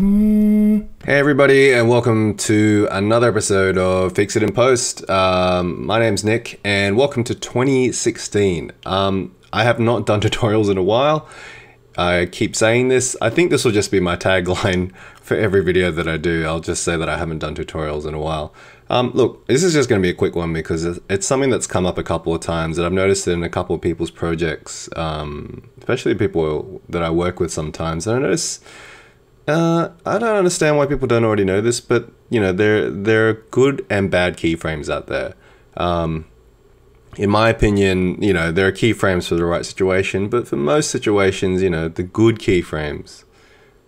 Hey everybody, and welcome to another episode of Fix It In Post. My name's Nick, and welcome to 2016. I have not done tutorials in a while. I keep saying this. I think this will just be my tagline for every video that I do. I'll just say that I haven't done tutorials in a while. Look, this is just going to be a quick one because it's something that's come up a couple of times that I've noticed in a couple of people's projects, especially people that I work with sometimes. And I notice I don't understand why people don't already know this, but you know, there are good and bad keyframes out there. In my opinion, you know, there are keyframes for the right situation, but for most situations, you know, the good keyframes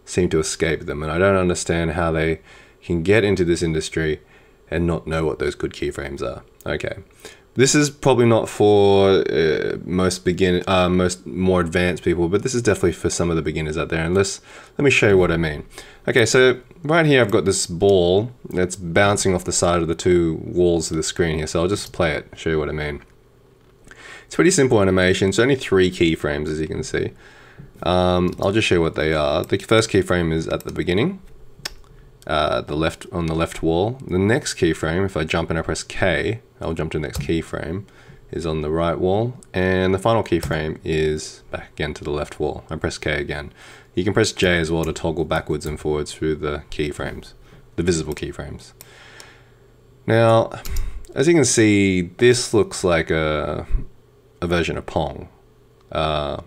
seem to escape them, and I don't understand how they can get into this industry and not know what those good keyframes are. Okay, this is probably not for more advanced people, but this is definitely for some of the beginners out there. And let me show you what I mean. Okay, so right here I've got this ball that's bouncing off the side of the two walls of the screen here. So I'll just play it, show you what I mean. It's pretty simple animation. It's only 3 keyframes, as you can see. I'll just show you what they are. The first keyframe is at the beginning, on the left wall. The next keyframe, if I jump and I press K, I'll jump to the next keyframe, is on the right wall, and the final keyframe is back again to the left wall. I press K again. You can press J as well to toggle backwards and forwards through the keyframes, the visible keyframes. Now, as you can see, this looks like a version of Pong,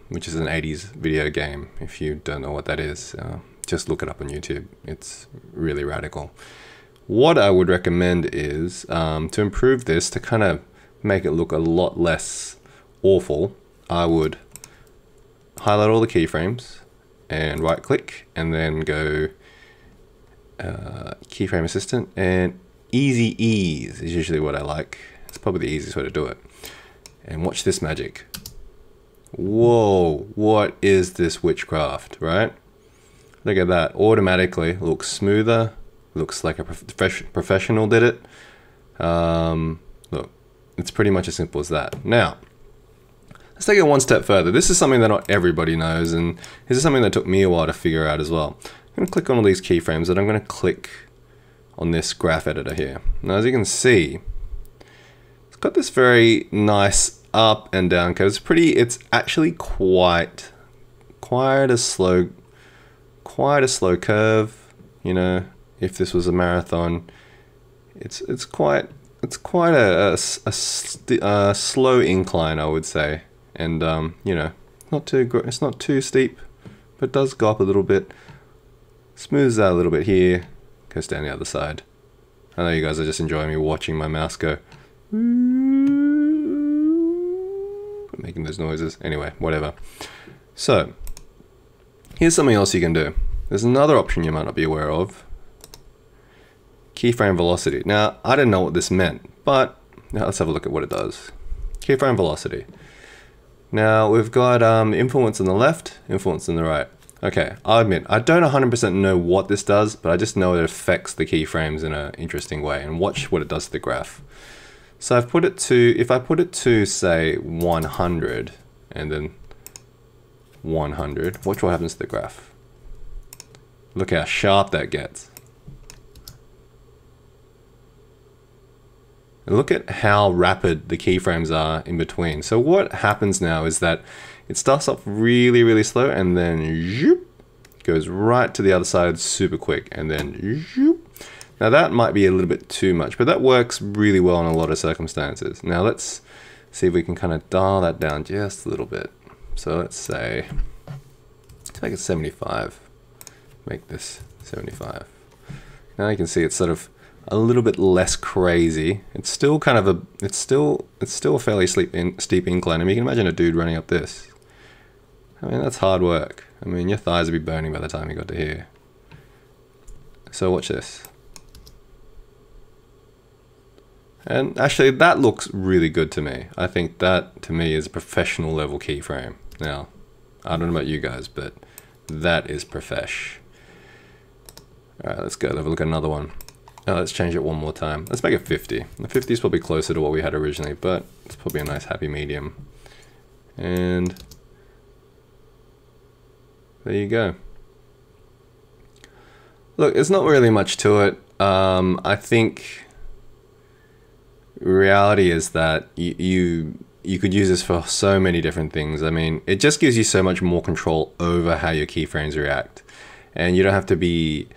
which is an 80s video game. If you don't know what that is, just look it up on YouTube. It's really radical. What I would recommend is to improve this, to kind of make it look a lot less awful, I would highlight all the keyframes and right click, and then go keyframe assistant, and easy ease is usually what I like. It's probably the easiest way to do it. And watch this magic. Whoa, what is this witchcraft, right? Look at that, automatically looks smoother. Looks like a professional did it. Look, it's pretty much as simple as that. Now, let's take it one step further. This is something that not everybody knows, and this is something that took me a while to figure out as well. I'm gonna click on all these keyframes, and I'm gonna click on this graph editor here. Now, as you can see, it's got this very nice up and down curve. It's pretty, it's actually quite a slow curve, you know. If this was a marathon, it's quite a slow incline, I would say, and you know, it's not too steep, but it does go up a little bit, smooths out a little bit here, goes down the other side. I know you guys are just enjoying me watching my mouse go, I'm making those noises anyway, whatever. So here's something else you can do. There's another option you might not be aware of. Keyframe velocity. Now, I didn't know what this meant, but now let's have a look at what it does. Keyframe velocity. Now, we've got influence on the left, influence on the right. Okay, I'll admit, I don't 100% know what this does, but I just know it affects the keyframes in an interesting way, and watch what it does to the graph. So I've put it to, if I put it to, say, 100, and then 100, watch what happens to the graph. Look how sharp that gets. Look at how rapid the keyframes are in between. So what happens now is that it starts off really, really slow, and then zoop, goes right to the other side super quick, and then zoop. Now that might be a little bit too much, but that works really well in a lot of circumstances. Now let's see if we can kind of dial that down just a little bit. So let's say, let's make it 75. Make this 75. Now you can see it's sort of a little bit less crazy. It's still kind of a fairly steep incline. I mean, you can imagine a dude running up this. I mean, that's hard work. I mean, your thighs would be burning by the time you got to here. So watch this. And actually, that looks really good to me. I think that, to me, is a professional level keyframe. Now, I don't know about you guys, but that is profesh. All right, let's go have a look at another one. Now let's change it one more time. Let's make it 50. The 50 is probably closer to what we had originally, but it's probably a nice happy medium. And there you go. Look, it's not really much to it. I think reality is that you could use this for so many different things. I mean, it just gives you so much more control over how your keyframes react, and you don't have to be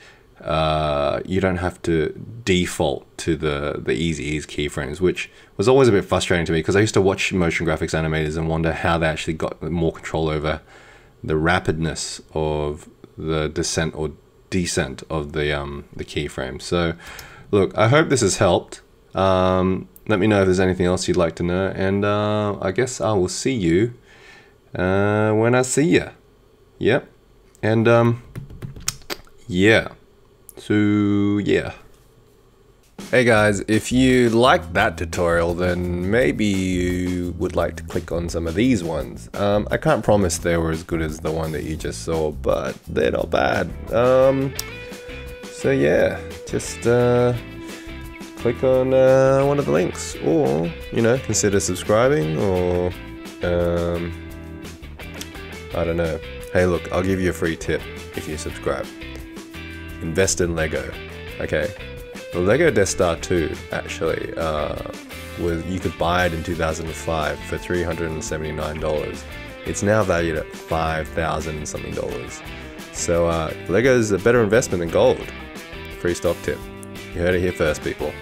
default to the easy ease keyframes, which was always a bit frustrating to me because I used to watch motion graphics animators and wonder how they actually got more control over the rapidness of the descent or descent of the keyframe. So look, I hope this has helped. Let me know if there's anything else you'd like to know, and I guess I will see you when I see you. Yep. And yeah. So yeah. Hey guys, if you liked that tutorial, then maybe you would like to click on some of these ones. I can't promise they were as good as the one that you just saw, but they're not bad. So yeah, just click on one of the links, or, you know, consider subscribing, or I don't know. Hey look, I'll give you a free tip if you subscribe. Invest in Lego. Okay. The Lego Death Star 2, actually, you could buy it in 2005 for $379. It's now valued at $5,000 and something. So Lego is a better investment than gold. Free stock tip. You heard it here first, people.